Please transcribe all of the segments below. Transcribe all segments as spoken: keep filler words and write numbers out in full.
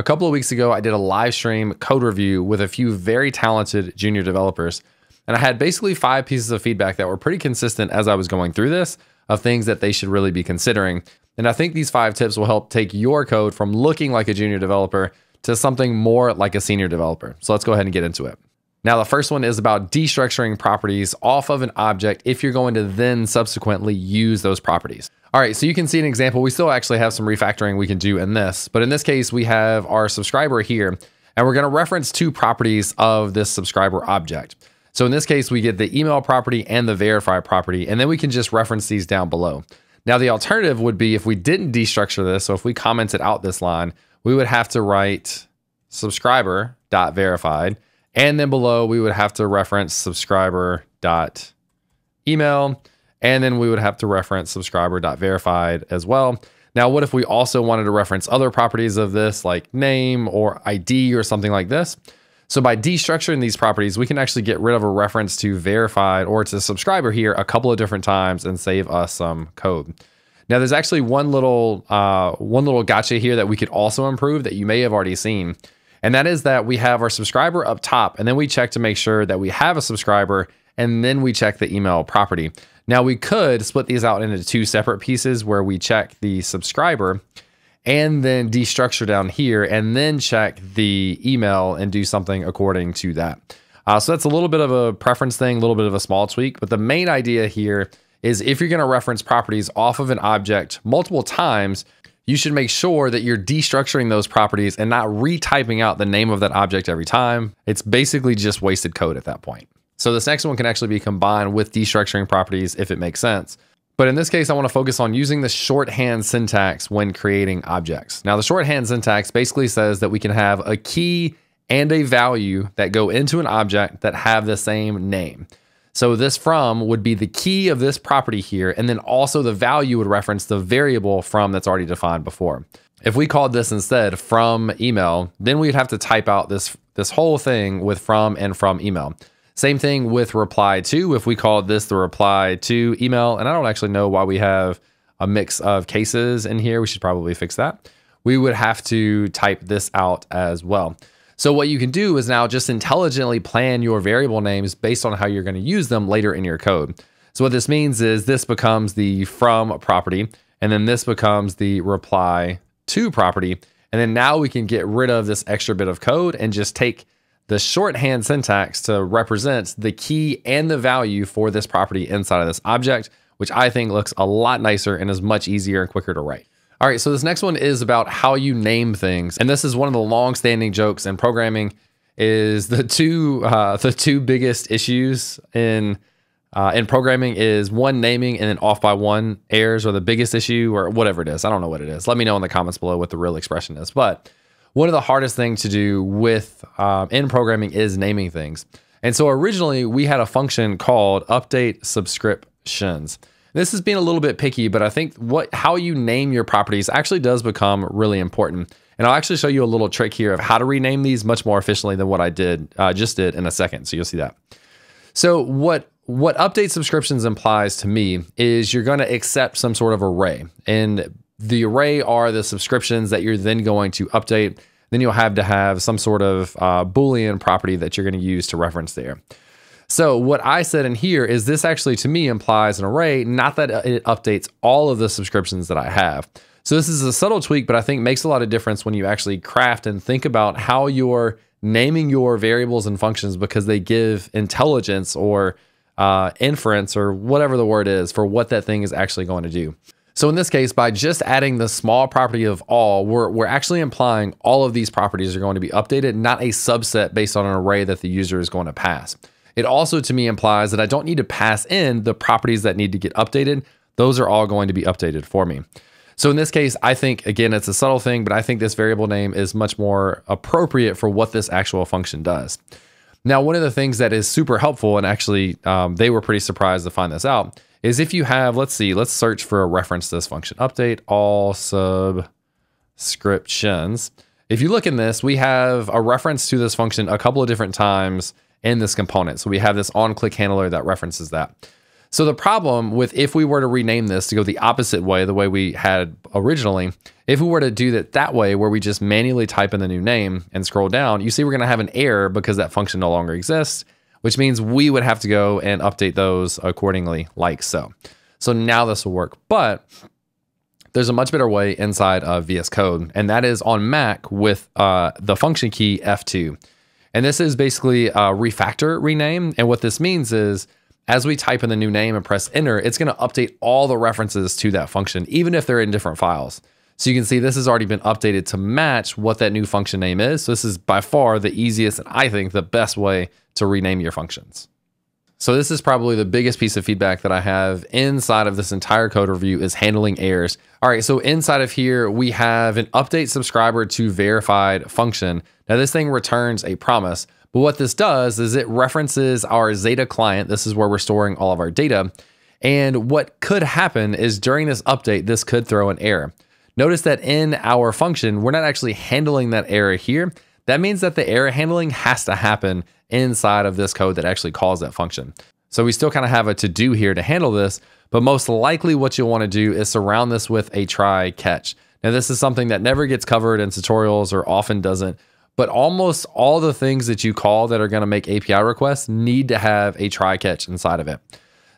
A couple of weeks ago, I did a live stream code review with a few very talented junior developers, and I had basically five pieces of feedback that were pretty consistent as I was going through this of things that they should really be considering. And I think these five tips will help take your code from looking like a junior developer to something more like a senior developer. So let's go ahead and get into it. Now, the first one is about destructuring properties off of an object if you're going to then subsequently use those properties. All right, so you can see an example. We still actually have some refactoring we can do in this, but in this case, we have our subscriber here, and we're gonna reference two properties of this subscriber object. So in this case, we get the email property and the verify property, and then we can just reference these down below. Now, the alternative would be if we didn't destructure this, so if we commented out this line, we would have to write subscriber.verified, and then below we would have to reference subscriber.email, and then we would have to reference subscriber.verified as well. Now, what if we also wanted to reference other properties of this, like name or I D or something like this? So by destructuring these properties, we can actually get rid of a reference to verified or to subscriber here a couple of different times and save us some code. Now, there's actually one little uh, one little gotcha here that we could also improve that you may have already seen. And that is that we have our subscriber up top, and then we check to make sure that we have a subscriber, and then we check the email property. Now, we could split these out into two separate pieces where we check the subscriber and then destructure down here and then check the email and do something according to that. Uh, so that's a little bit of a preference thing, a little bit of a small tweak. But the main idea here is if you're going to reference properties off of an object multiple times, you should make sure that you're destructuring those properties and not retyping out the name of that object every time. It's basically just wasted code at that point. So this next one can actually be combined with destructuring properties if it makes sense. But in this case, I want to focus on using the shorthand syntax when creating objects. Now, the shorthand syntax basically says that we can have a key and a value that go into an object that have the same name. So this from would be the key of this property here, and then also the value would reference the variable from that's already defined before. If we called this instead from email, then we'd have to type out this, this whole thing with from and from email. Same thing with reply to, if we called this the reply to email, and I don't actually know why we have a mix of cases in here, we should probably fix that. We would have to type this out as well. So what you can do is now just intelligently plan your variable names based on how you're going to use them later in your code. So what this means is this becomes the from property, and then this becomes the reply to property. And then now we can get rid of this extra bit of code and just take the shorthand syntax to represent the key and the value for this property inside of this object, which I think looks a lot nicer and is much easier and quicker to write. All right, so this next one is about how you name things. And this is one of the long-standing jokes in programming, is the two uh, the two biggest issues in uh, in programming is one, naming, and then off by one errors are the biggest issue, or whatever it is. I don't know what it is. Let me know in the comments below what the real expression is. But one of the hardest things to do with um, in programming is naming things. And so originally we had a function called update subscriptions. This is being a little bit picky, but I think what how you name your properties actually does become really important. And I'll actually show you a little trick here of how to rename these much more efficiently than what I did uh, just did in a second. So you'll see that. So what what update subscriptions implies to me is you're going to accept some sort of array, and the array are the subscriptions that you're then going to update. Then you'll have to have some sort of uh, Boolean property that you're going to use to reference there. So what I said in here is this actually to me implies an array, not that it updates all of the subscriptions that I have. So this is a subtle tweak, but I think makes a lot of difference when you actually craft and think about how you're naming your variables and functions, because they give intelligence or uh, inference or whatever the word is for what that thing is actually going to do. So in this case, by just adding the small property of all, we're, we're actually implying all of these properties are going to be updated, not a subset based on an array that the user is going to pass. It also to me implies that I don't need to pass in the properties that need to get updated. Those are all going to be updated for me. So in this case, I think, again, it's a subtle thing, but I think this variable name is much more appropriate for what this actual function does. Now, one of the things that is super helpful, and actually um, they were pretty surprised to find this out, is if you have, let's see, let's search for a reference to this function, update all subscriptions. If you look in this, we have a reference to this function a couple of different times in this component. So we have this on click handler that references that. So the problem with, if we were to rename this to go the opposite way, the way we had originally, if we were to do that that way, where we just manually type in the new name and scroll down, you see we're going to have an error because that function no longer exists, which means we would have to go and update those accordingly, like so. So now this will work, but there's a much better way inside of V S Code, and that is on Mac with uh, the function key F two. And this is basically a refactor rename. And what this means is, as we type in the new name and press enter, it's going to update all the references to that function, even if they're in different files. So you can see this has already been updated to match what that new function name is. So this is by far the easiest and I think the best way to rename your functions. So this is probably the biggest piece of feedback that I have inside of this entire code review, is handling errors. All right, so inside of here, we have an update subscriber to verified function. Now this thing returns a promise, but what this does is it references our Zeta client. This is where we're storing all of our data. And what could happen is during this update, this could throw an error. Notice that in our function, we're not actually handling that error here. That means that the error handling has to happen inside of this code that actually calls that function. So we still kind of have a to-do here to handle this, but most likely what you'll want to do is surround this with a try catch. Now this is something that never gets covered in tutorials, or often doesn't, but almost all the things that you call that are going to make A P I requests need to have a try catch inside of it.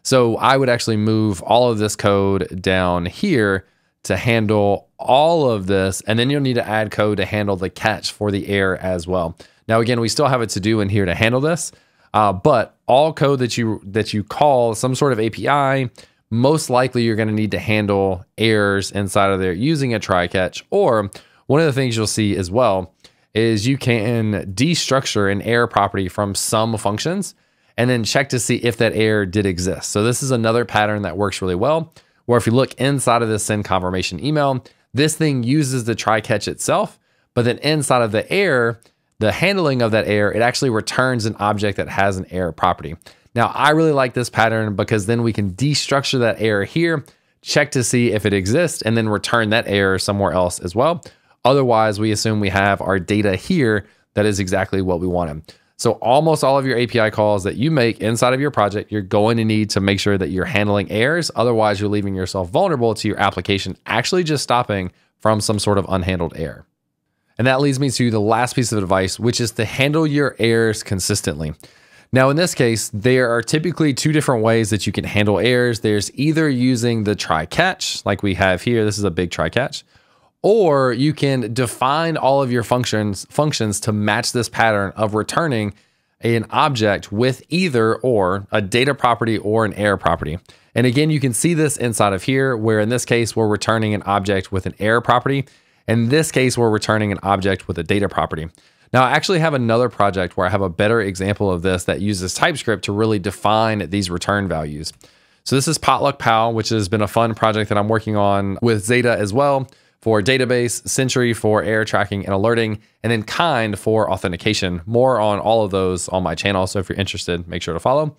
So I would actually move all of this code down here to handle all of this, and then you'll need to add code to handle the catch for the error as well. Now, again, we still have a to-do in here to handle this, uh, but all code that you that you call some sort of A P I, most likely you're gonna need to handle errors inside of there using a try catch. Or one of the things you'll see as well is you can destructure an error property from some functions and then check to see if that error did exist. So this is another pattern that works really well, where if you look inside of this send confirmation email, this thing uses the try catch itself, but then inside of the error, the handling of that error, it actually returns an object that has an error property. Now, I really like this pattern because then we can destructure that error here, check to see if it exists, and then return that error somewhere else as well. Otherwise, we assume we have our data here that is exactly what we wanted. So almost all of your A P I calls that you make inside of your project, you're going to need to make sure that you're handling errors. Otherwise, you're leaving yourself vulnerable to your application actually just stopping from some sort of unhandled error. And that leads me to the last piece of advice, which is to handle your errors consistently. Now, in this case, there are typically two different ways that you can handle errors. There's either using the try catch, like we have here. This is a big try catch. Or you can define all of your functions functions to match this pattern of returning an object with either or a data property or an error property. And again, you can see this inside of here, where in this case, we're returning an object with an error property. In this case, we're returning an object with a data property. Now, I actually have another project where I have a better example of this that uses TypeScript to really define these return values. So this is Potluck Pal, which has been a fun project that I'm working on with Zeta as well, for database, Sentry for error tracking and alerting, and then Kind for authentication. More on all of those on my channel, so if you're interested, make sure to follow.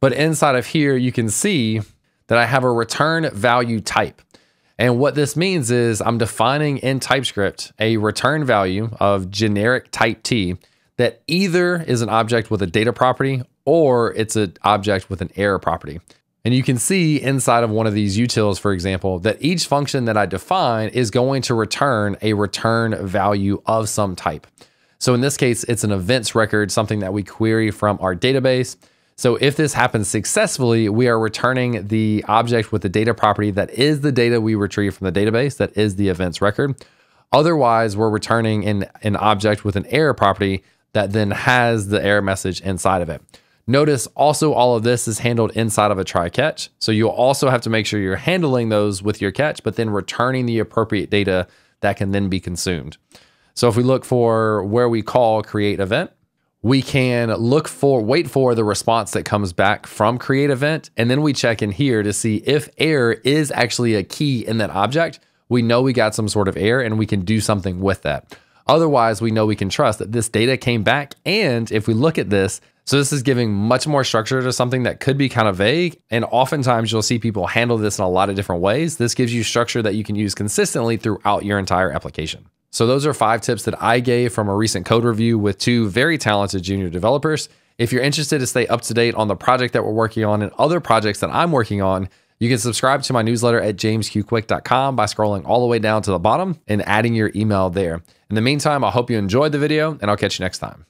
But inside of here, you can see that I have a return value type. And what this means is I'm defining in TypeScript a return value of generic type T that either is an object with a data property or it's an object with an error property. And you can see inside of one of these utils, for example, that each function that I define is going to return a return value of some type. So in this case, it's an events record, something that we query from our database. So if this happens successfully, we are returning the object with the data property that is the data we retrieve from the database, that is the events record. Otherwise, we're returning an, an object with an error property that then has the error message inside of it. Notice also all of this is handled inside of a try catch. So you'll also have to make sure you're handling those with your catch, but then returning the appropriate data that can then be consumed. So if we look for where we call create event, we can look for, wait for the response that comes back from create event. And then we check in here to see if error is actually a key in that object. We know we got some sort of error and we can do something with that. Otherwise, we know we can trust that this data came back. And if we look at this, so this is giving much more structure to something that could be kind of vague. And oftentimes you'll see people handle this in a lot of different ways. This gives you structure that you can use consistently throughout your entire application. So those are five tips that I gave from a recent code review with two very talented junior developers. If you're interested to stay up to date on the project that we're working on and other projects that I'm working on, you can subscribe to my newsletter at james q quick dot com by scrolling all the way down to the bottom and adding your email there. In the meantime, I hope you enjoyed the video, and I'll catch you next time.